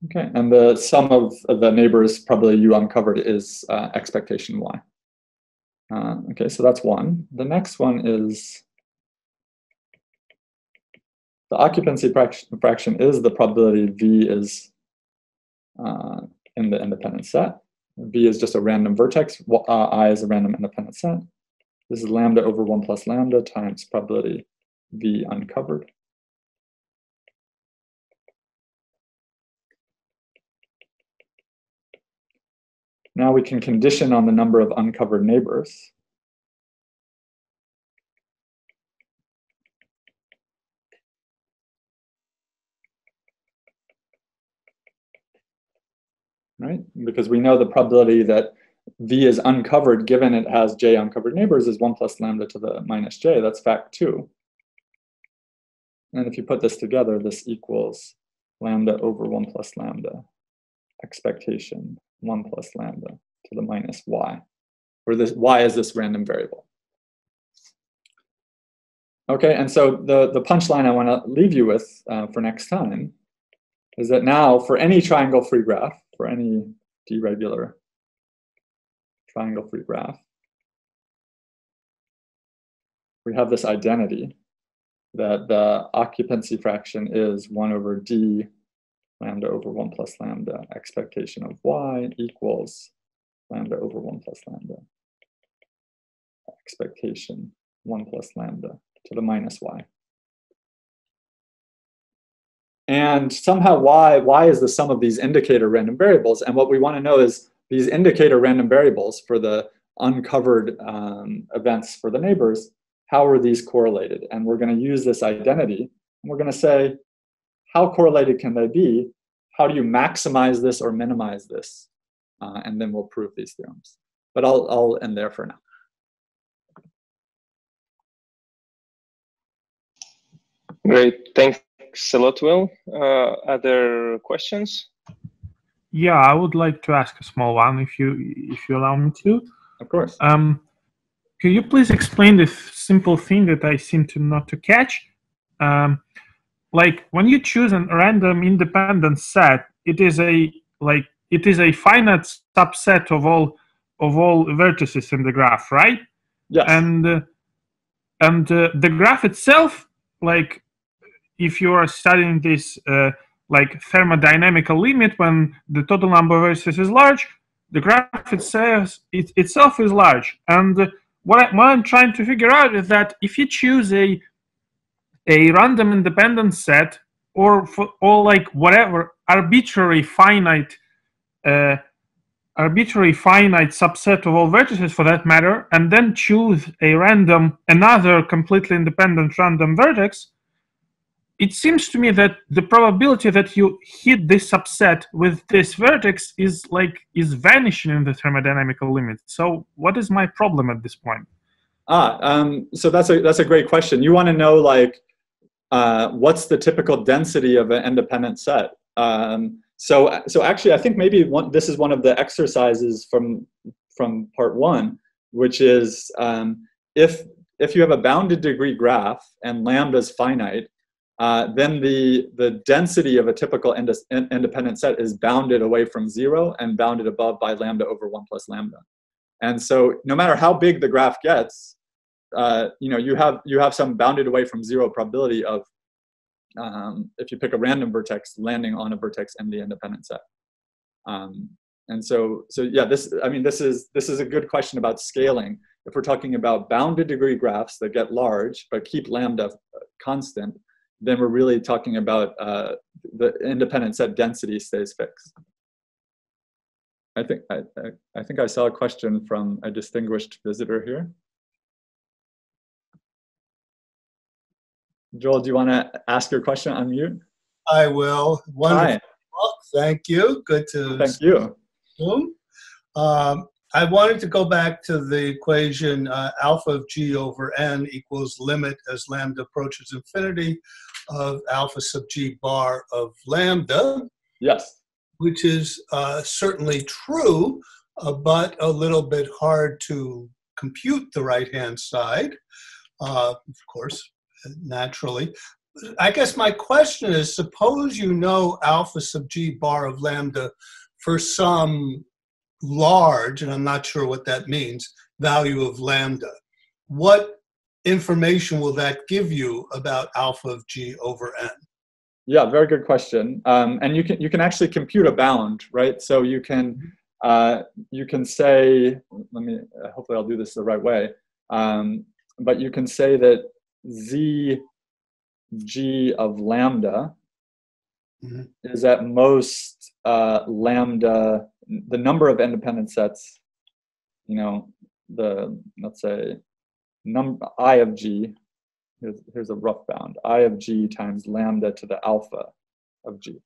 okay, and the sum of the neighbors, probably u uncovered, is uh, expectation y. Uh, okay, so that's one. The next one is the occupancy fraction, fraction is the probability v is uh, in the independent set. V is just a random vertex. Uh, I is a random independent set. This is lambda over one plus lambda times probability v uncovered. Now we can condition on the number of uncovered neighbors. Right? Because we know the probability that V is uncovered given it has J uncovered neighbors is one plus lambda to the minus J. That's fact two. And if you put this together, this equals lambda over one plus lambda expectation one plus lambda to the minus y, where this y is this random variable. Okay, and so the, the punchline I want to leave you with uh, for next time is that now for any triangle-free graph, for any deregular triangle-free graph, we have this identity that the occupancy fraction is one over d lambda over one plus lambda expectation of y equals lambda over one plus lambda expectation one plus lambda to the minus y. And somehow y, y is the sum of these indicator random variables. And what we want to know is these indicator random variables for the uncovered um, events for the neighbors, how are these correlated? And we're going to use this identity and we're going to say, how correlated can they be? How do you maximize this or minimize this? Uh, and then we'll prove these theorems. But I'll, I'll end there for now. Great. Thanks a lot, Will. Uh, other questions? Yeah, I would like to ask a small one, if you if you allow me to. Of course. Um, could you please explain this simple thing that I seem to not to catch? Um, Like when you choose a random independent set, it is a like it is a finite subset of all of all vertices in the graph, right? Yes. And uh, and uh, the graph itself, like if you are studying this uh, like thermodynamical limit, when the total number of vertices is large, the graph itself it, itself is large. And uh, what, I, what I'm trying to figure out is that if you choose a a random independent set, or for, or like whatever arbitrary finite, uh, arbitrary finite subset of all vertices for that matter, and then choose a random another completely independent random vertex, it seems to me that the probability that you hit this subset with this vertex is like is vanishing in the thermodynamical limit. So what is my problem at this point? Ah, um, so that's a that's a great question. You want to know like. Uh, what's the typical density of an independent set? Um, so, so actually, I think maybe one, this is one of the exercises from from part one, which is um, if if you have a bounded degree graph and lambda is finite, uh, then the the density of a typical ind independent set is bounded away from zero and bounded above by lambda over one plus lambda. And so, no matter how big the graph gets, Uh, you know, you have you have some bounded away from zero probability of um, if you pick a random vertex landing on a vertex in the independent set. Um, and so, so yeah, this I mean, this is this is a good question about scaling. If we're talking about bounded degree graphs that get large but keep lambda constant, then we're really talking about uh, the independent set density stays fixed. I think I, I, I think I saw a question from a distinguished visitor here. Joel, do you want to ask your question on mute? I will. Wonderful. Hi. Thank you. Good to. Thank you. Um, I wanted to go back to the equation uh, alpha of g over n equals limit as lambda approaches infinity of alpha sub g bar of lambda. Yes. Which is uh, certainly true, uh, but a little bit hard to compute the right-hand side, uh, of course, naturally. I guess my question is, suppose you know alpha sub g bar of lambda for some large, and I'm not sure what that means, value of lambda. What information will that give you about alpha of g over n? Yeah, very good question. Um, and you can you can actually compute a bound, right? So you can uh, you can say, let me hopefully I'll do this the right way, um, but you can say that z g of lambda mm-hmm. is at most uh, lambda, the number of independent sets, you know, the let's say num I of g. Here's, here's a rough bound. I of g times lambda to the alpha of g.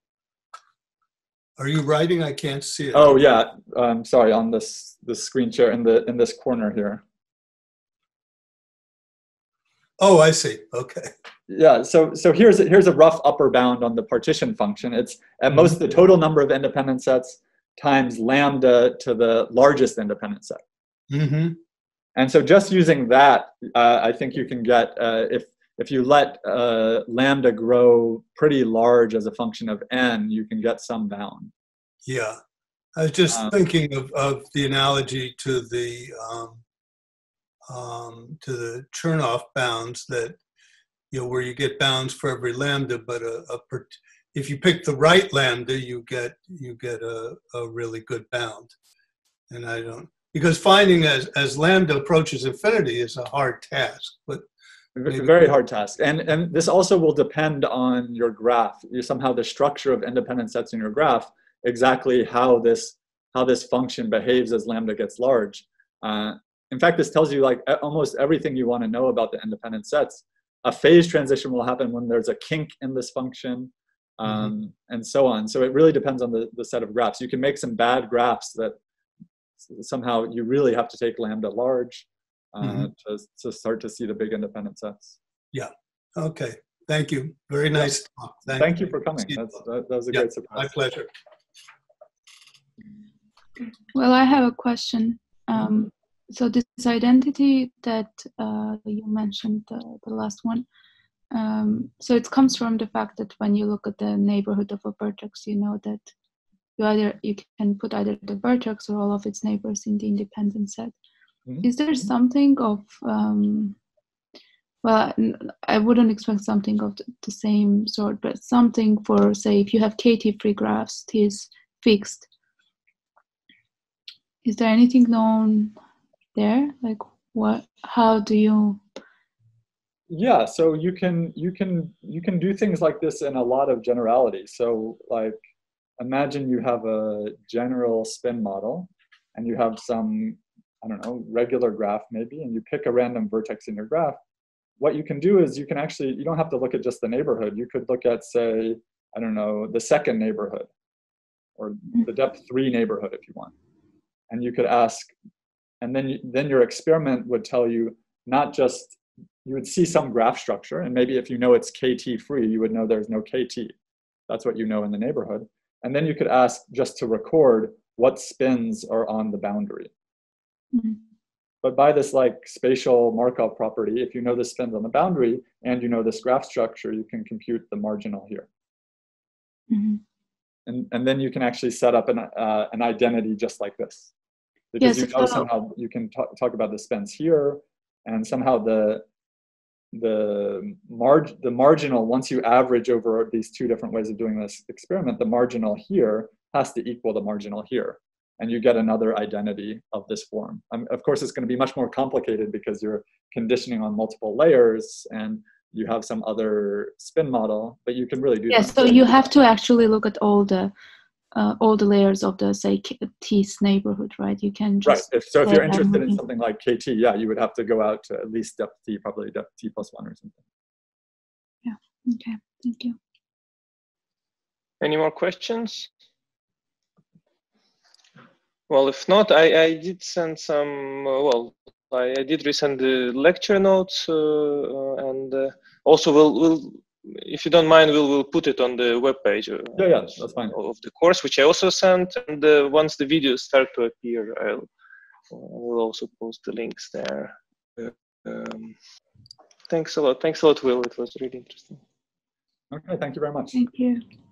Are you writing? I can't see it. Oh yeah, I'm sorry. On this this screen share in the in this corner here. Oh, I see. Okay. Yeah. So so here's here's a rough upper bound on the partition function. It's at most the total number of independent sets times lambda to the largest independent set. Mm-hmm. And so just using that, uh, I think you can get, uh, if, if you let uh, lambda grow pretty large as a function of n, you can get some bound. Yeah. I was just um, thinking of, of the analogy to the, um, um, to the Chernoff bounds that, you know, where you get bounds for every lambda, but a, a per if you pick the right lambda, you get, you get a, a really good bound. And I don't. Because finding as, as lambda approaches infinity is a hard task. But it's a very hard task. And, and this also will depend on your graph. You somehow the structure of independent sets in your graph, exactly how this, how this function behaves as lambda gets large. Uh, in fact, this tells you like almost everything you want to know about the independent sets. A phase transition will happen when there's a kink in this function, um, mm-hmm. and so on. So it really depends on the, the set of graphs. You can make some bad graphs that somehow you really have to take lambda large uh, mm-hmm. to, to start to see the big independent sets. Yeah. Okay. Thank you. Very nice yes. talk. Thank, Thank you for coming. That's, that, that was a yeah, great surprise. My pleasure. Well, I have a question. Um, so this identity that uh, you mentioned, uh, the last one, um, so it comes from the fact that when you look at the neighborhood of a vertex, you know that You either you can put either the vertex or all of its neighbors in the independent set. Mm-hmm. Is there something of um, well, I wouldn't expect something of the same sort, but something for say if you have K T-free graphs, it is fixed. Is there anything known there? Like what? How do you? Yeah, so you can you can you can do things like this in a lot of generality. So like. Imagine you have a general spin model and you have some, I don't know, regular graph maybe, and you pick a random vertex in your graph. What you can do is you can actually, you don't have to look at just the neighborhood. You could look at, say, I don't know, the second neighborhood or the depth three neighborhood if you want. And you could ask, and then, you, then your experiment would tell you not just, you would see some graph structure, and maybe if you know it's K T free, you would know there's no K T. That's what you know in the neighborhood. And then you could ask just to record what spins are on the boundary. Mm-hmm. But by this like spatial Markov property, if you know the spins on the boundary and you know this graph structure, you can compute the marginal here. Mm-hmm. And, and then you can actually set up an, uh, an identity just like this. Because yes, you know somehow you can talk, talk about the spins here and somehow the, The, marg the marginal, once you average over these two different ways of doing this experiment, the marginal here has to equal the marginal here. And you get another identity of this form. Um, of course, it's going to be much more complicated because you're conditioning on multiple layers and you have some other spin model, but you can really do yes, that. Yeah, so you have to actually look at all the Uh, all the layers of the, say, T's neighborhood, right? You can just... Right, if, so if you're interested in something like K T, yeah, you would have to go out to at least depth T, probably depth T plus one or something. Yeah, okay, thank you. Any more questions? Well, if not, I, I did send some, uh, well, I, I did resend the lecture notes, uh, uh, and uh, also we'll, we'll, if you don't mind, we'll, we'll put it on the webpage uh, yeah, yeah, that's fine. Of the course, which I also sent, and uh, once the videos start to appear, I'll we'll also post the links there. Um, thanks a lot. Thanks a lot, Will. It was really interesting. Okay, thank you very much. Thank you.